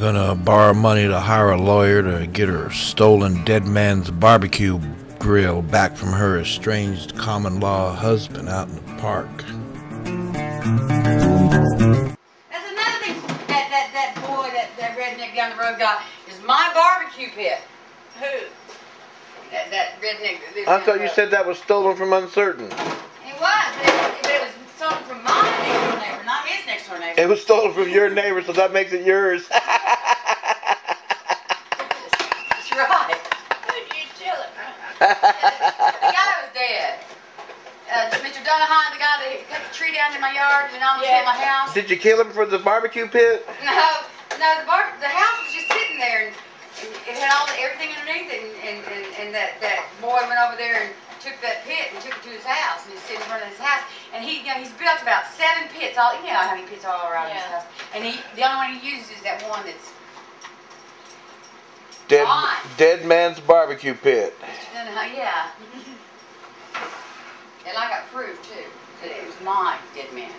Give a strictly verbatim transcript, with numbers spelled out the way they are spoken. gonna borrow money to hire a lawyer to get her stolen Dead Man's Barbecue Grill back from her estranged common law husband out in the park. That's another thing that that, that boy that, that redneck down the road got is my barbecue pit. Who? That, that redneck that lives I thought you road. Said that was stolen from Uncertain. It was, but it, but it was stolen from my next door neighbor, not his next door neighbor. It was stolen from your neighbor, so that makes it yours. That's right. You're chilling. The guy was dead. Uh, Mister Donahue, the guy that cut the tree down in my yard and almost hit yeah. my house. Did you kill him for the barbecue pit? No, no. The bar the house was just sitting there, and it had all the, everything underneath it, and, and, and, and that, that boy went over there and took that pit and took it to his house, and he's sitting in front of his house, and he, you know, he's built about seven pits, all, you know how many pits are all around yeah. his house, and he, the only one he uses is that one that's Dead, Dead Man's Barbecue Pit. Yeah. And I got proof, too, that it was my dead man.